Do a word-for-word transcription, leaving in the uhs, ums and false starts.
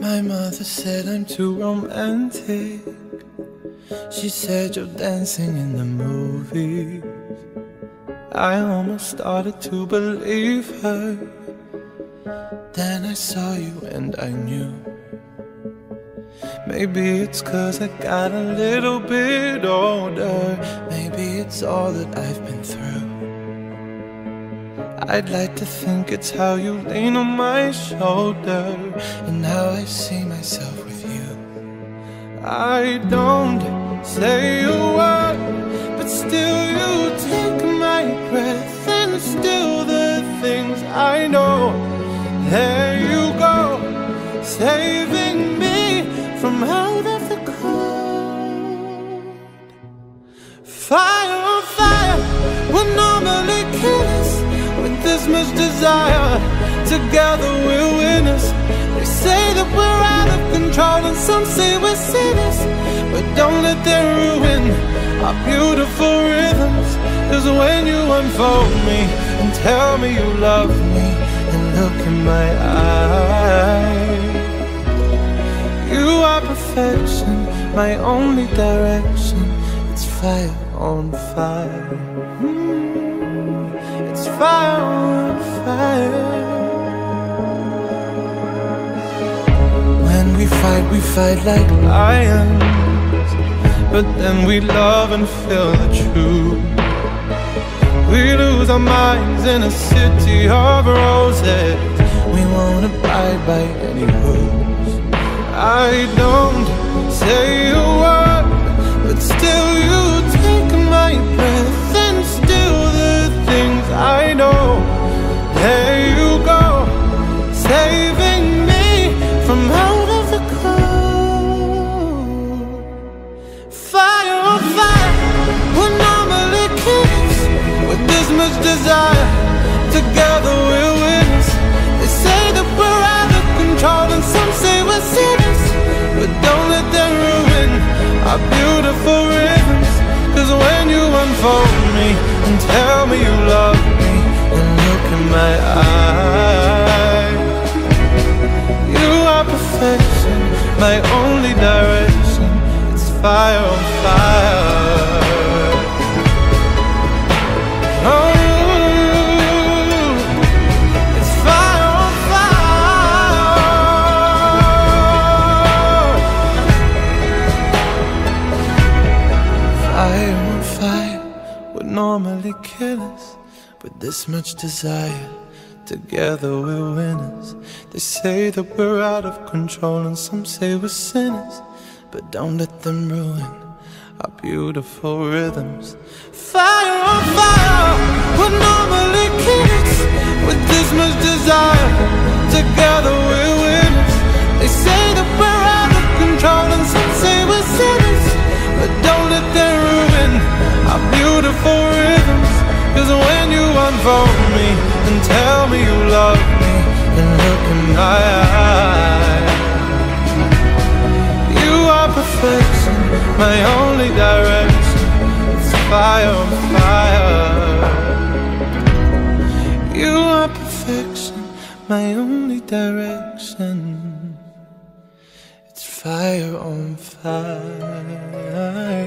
My mother said I'm too romantic. She said you're dancing in the movies. I almost started to believe her. Then I saw you and I knew. Maybe it's 'cause I got a little bit older. Maybe it's all that I've been through. I'd like to think it's how you lean on my shoulder, and now I see myself with you. I don't say a word, but still you take my breath, and still the things I know. There you go, saving me from out of the cold. Fire on fire will normally kill us. With this much desire, together we're winners. They say that we're out of control, and some say we're sinners, but don't let them ruin our beautiful rhythms. 'Cause when you unfold me and tell me you love me and look in my eyes, you are perfection, my only direction. It's fire on fire. mm. It's fire on fire. When we fight, we fight like lions, but then we love and feel the truth. We lose our minds in a city of roses. We won't abide by any rules. I don't say a word, but still you take my breath, and still the things I know. There you go, saving me from out of the cold. Fire on fire will normally kiss. With this much desire, together we're winners. They say that we're out of control, and some say we're sinners, but don't let them ruin our beautiful rhythms. 'Cause when you unfold me and tell me you love me and look in my eyes, you are perfection, my only direction. It's fire on fire. Oh, it's fire on fire. Fire on fire would normally kill us. With this much desire, together we're winners. They say that we're out of control, and some say we're sinners, but don't let them ruin our beautiful rhythms. Fire on fire would normally kiss. With this much desire, together we're winners. They say that we're out of control, and some say we're sinners, but don't let them ruin our beautiful rhythms. 'Cause when you unfold me and tell me you love me and look in my eyes, you are perfection, my only direction. It's fire on fire. You are perfection, my only direction. It's fire on fire.